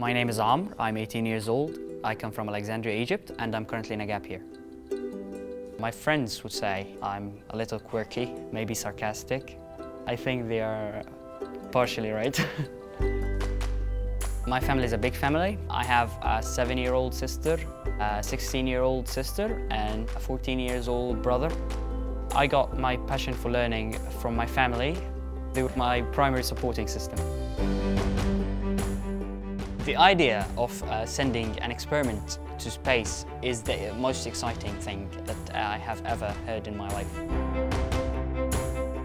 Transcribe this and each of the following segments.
My name is Amr, I'm 18 years old. I come from Alexandria, Egypt, and I'm currently in a gap year. My friends would say I'm a little quirky, maybe sarcastic. I think they are partially right. My family is a big family. I have a 7-year-old sister, a 16-year-old sister, and a 14-year-old brother. I got my passion for learning from my family. They were my primary supporting system. The idea of sending an experiment to space is the most exciting thing that I have ever heard in my life.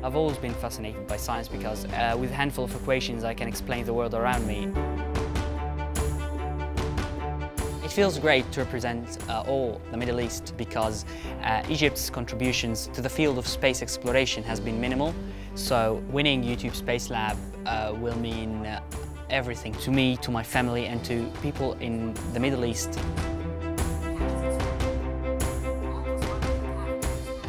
I've always been fascinated by science because with a handful of equations I can explain the world around me. It feels great to represent all the Middle East because Egypt's contributions to the field of space exploration has been minimal, so winning YouTube Space Lab will mean everything to me, to my family, and to people in the Middle East.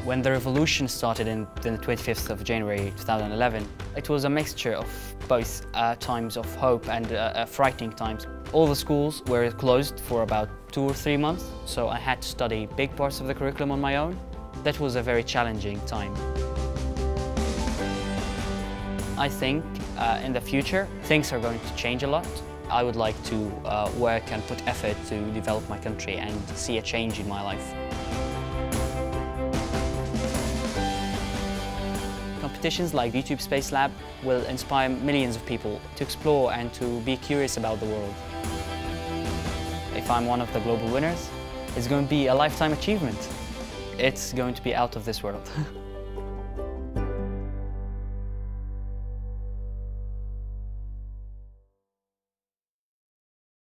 When the revolution started on the 25th of January 2011, it was a mixture of both times of hope and frightening times. All the schools were closed for about 2 or 3 months, so I had to study big parts of the curriculum on my own. That was a very challenging time. I think in the future things are going to change a lot. I would like to work and put effort to develop my country and see a change in my life. Competitions like YouTube Space Lab will inspire millions of people to explore and to be curious about the world. If I'm one of the global winners, it's going to be a lifetime achievement. It's going to be out of this world.